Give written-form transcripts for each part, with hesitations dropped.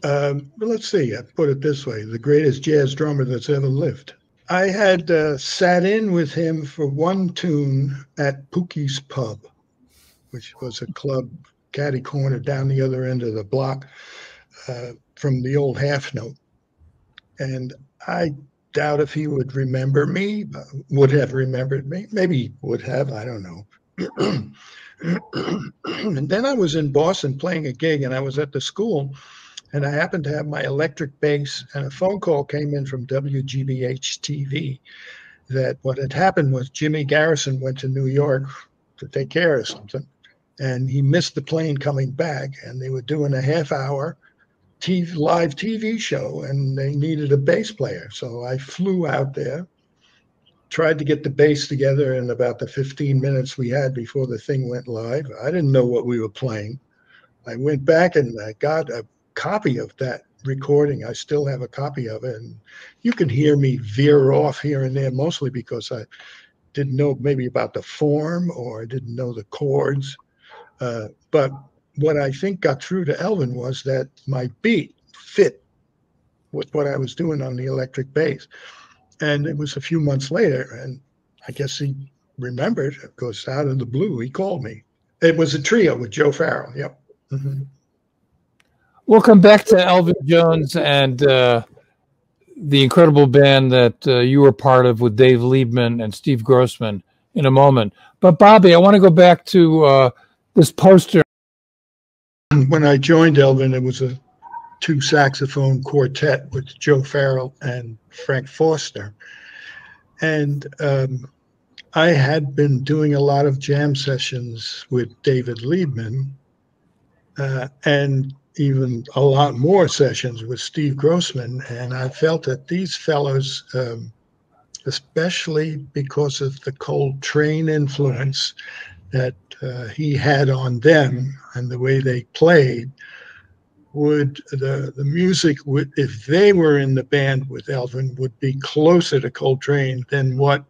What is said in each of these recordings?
But let's see, I put it this way, the greatest jazz drummer that's ever lived. I had sat in with him for one tune at Pookie's Pub, which was a club catty corner down the other end of the block from the old Half Note. And I doubt if he would remember me, would have remembered me. Maybe would have, I don't know. And then I was in Boston playing a gig, and I was at the school, and I happened to have my electric bass, and a phone call came in from WGBH-TV that what had happened was Jimmy Garrison went to New York to take care of something, and he missed the plane coming back, and they were doing a half-hour live TV show, and they needed a bass player. So I flew out there, tried to get the bass together in about the 15 minutes we had before the thing went live. I didn't know what we were playing. I went back and I got a copy of that recording. I still have a copy of it. And you can hear me veer off here and there, mostly because I didn't know maybe about the form or I didn't know the chords. But what I think got through to Elvin was that my beat fit with what I was doing on the electric bass. And it was a few months later, and I guess he remembered, of course, out of the blue, he called me. It was a trio with Joe Farrell, yep. Mm-hmm. We'll come back to Elvin Jones and the incredible band that you were part of with Dave Liebman and Steve Grossman in a moment. But, Bobby, I want to go back to this poster. When I joined Elvin, it was a two-saxophone quartet with Joe Farrell and Frank Foster. And I had been doing a lot of jam sessions with David Liebman and even a lot more sessions with Steve Grossman. And I felt that these fellows, especially because of the Coltrane influence that he had on them and the way they played, would the music would, if they were in the band with Elvin, would be closer to Coltrane than what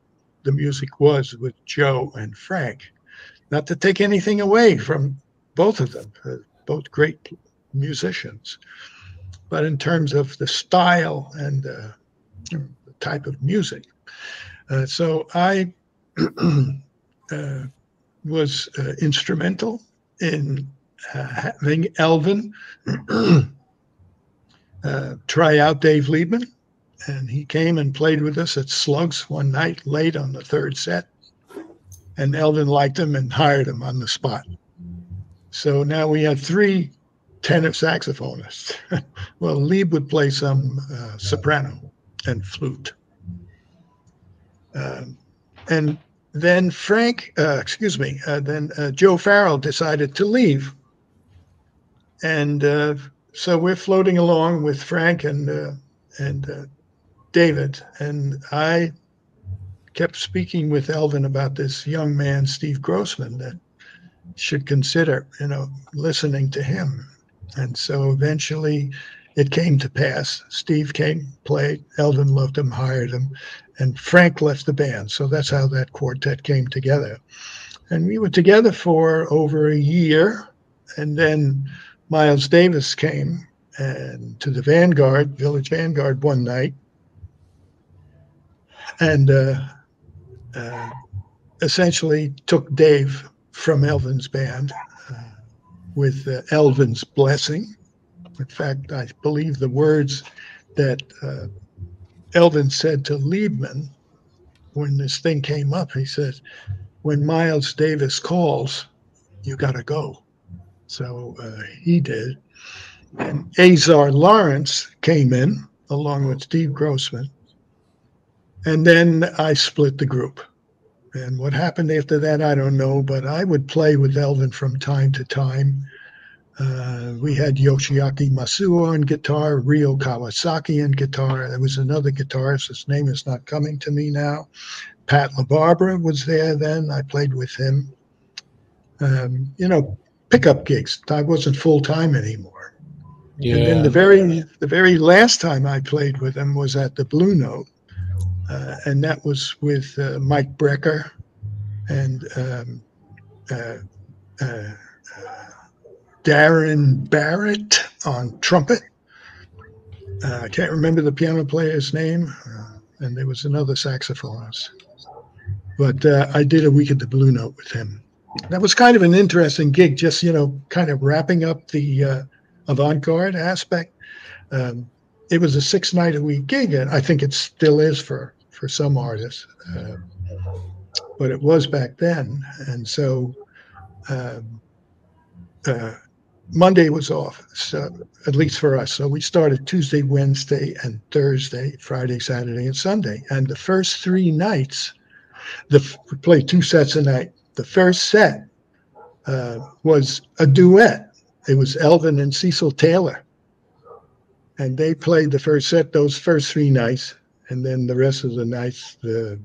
the music was with Joe and Frank. Not to take anything away from both of them, both great musicians, but in terms of the style and the type of music. So I was instrumental in having Elvin try out Dave Liebman, and he came and played with us at Slugs one night late on the third set, and Elvin liked him and hired him on the spot. So now we have three tenor saxophonists. Well, Lieb would play some soprano and flute. And then Frank, then Joe Farrell decided to leave. And so we're floating along with Frank and David, and I kept speaking with Elvin about this young man, Steve Grossman, that should consider, you know, listening to him. And so eventually it came to pass. Steve came, played, Elvin loved him, hired him, and Frank left the band. So that's how that quartet came together. And we were together for over a year, and then Miles Davis came and to the Vanguard, Village Vanguard, one night, and essentially took Dave from Elvin's band with Elvin's blessing. In fact, I believe the words that Elvin said to Liebman when this thing came up, he said, "When Miles Davis calls, you got to go." So he did. And Azar Lawrence came in along with Steve Grossman. And then I split the group. And what happened after that, I don't know, but I would play with Elvin from time to time. We had Yoshiaki Masuo on guitar, Ryo Kawasaki on guitar. There was another guitarist, his name is not coming to me now. Pat LaBarbera was there then. I played with him. You know, pickup gigs. I wasn't full-time anymore. Yeah. And then the very last time I played with him was at the Blue Note. And that was with Mike Brecker and Darren Barrett on trumpet, I can't remember the piano player's name, and there was another saxophonist. But I did a week at the Blue Note with him. That was kind of an interesting gig, just, you know, kind of wrapping up the avant-garde aspect. It was a 6-night-a-week gig, and I think it still is for some artists. But it was back then. And so Monday was off, so, at least for us. So we started Tuesday, Wednesday, and Thursday, Friday, Saturday, and Sunday. And the first 3 nights, we played 2 sets a night. The first set was a duet. It was Elvin and Cecil Taylor. And they played the first set those first 3 nights. And then the rest of the nights, the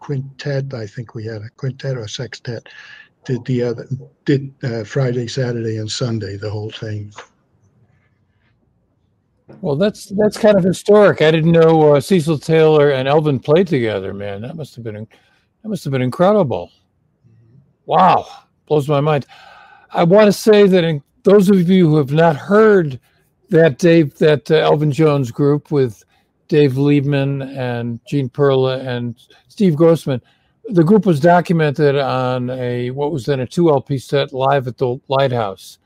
quintet, I think we had a quintet or sextet, did the other, did Friday, Saturday, and Sunday, the whole thing. Well, that's kind of historic. I didn't know Cecil Taylor and Elvin played together, man. That must have been incredible. Wow, blows my mind. I want to say that in, those of you who have not heard that Elvin Jones group with Dave Liebman and Gene Perla and Steve Grossman. The group was documented on a, what was then a 2 LP set, Live at the Lighthouse,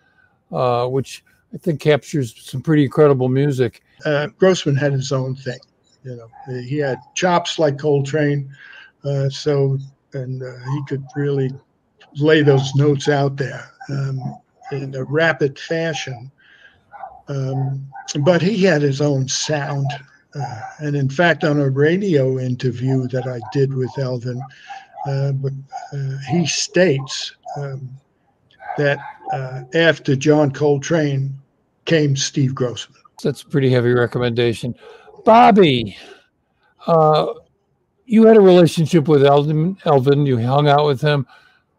which I think captures some pretty incredible music. Grossman had his own thing, you know. He had chops like Coltrane, and he could really lay those notes out there in a rapid fashion. But he had his own sound. And in fact, on a radio interview that I did with Elvin, he states that after John Coltrane came Steve Grossman. That's a pretty heavy recommendation. Bobby, you had a relationship with Elvin. You hung out with him.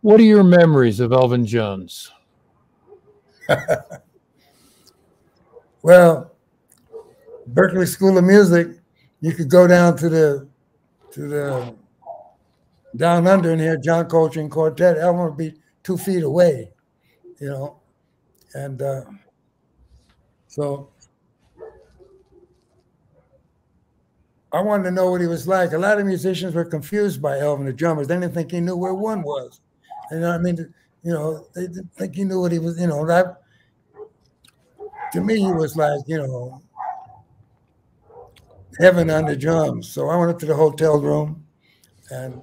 What are your memories of Elvin Jones? Well, Berklee School of Music, you could go down to the down under and hear John Coltrane Quartet. Elvin would be 2 feet away, you know, and so I wanted to know what he was like. A lot of musicians were confused by Elvin, the drummers. They didn't think he knew where one was. You know what I mean? You know, they didn't think he knew what he was. You know, that to me he was like, you know, heaven on the drums. So I went up to the hotel room and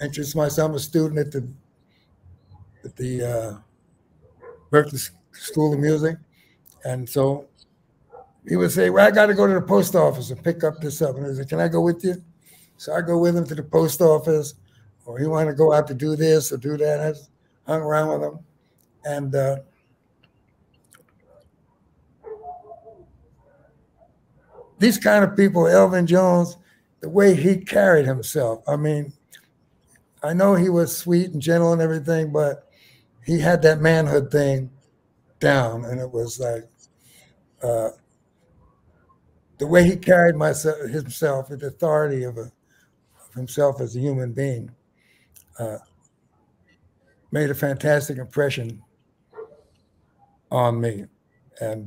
introduced myself. I'm a student at the Berklee School of Music. And so he would say, well, I got to go to the post office and pick up this up. And I said, can I go with you? So I go with him to the post office, or he wanted to go out to do this or do that. I just hung around with him. And these kind of people, Elvin Jones, the way he carried himself. I mean, I know he was sweet and gentle and everything, but he had that manhood thing down. And it was like the way he carried himself with the authority of himself as a human being made a fantastic impression on me. And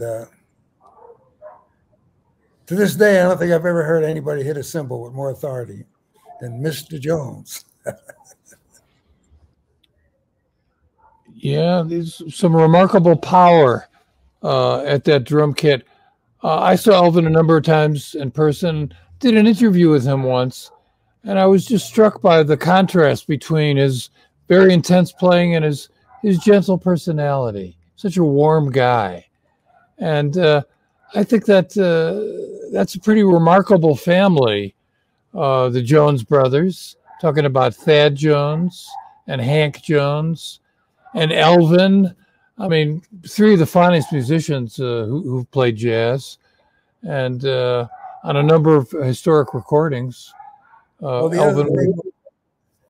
to this day, I don't think I've ever heard anybody hit a cymbal with more authority than Mr. Jones. Yeah, there's some remarkable power at that drum kit. I saw Elvin a number of times in person, did an interview with him once, and I was just struck by the contrast between his very intense playing and his gentle personality. Such a warm guy. And I think that that's a pretty remarkable family, the Jones brothers, talking about Thad Jones and Hank Jones and Elvin. I mean, 3 of the finest musicians who've played jazz and on a number of historic recordings. Well, the Elvin,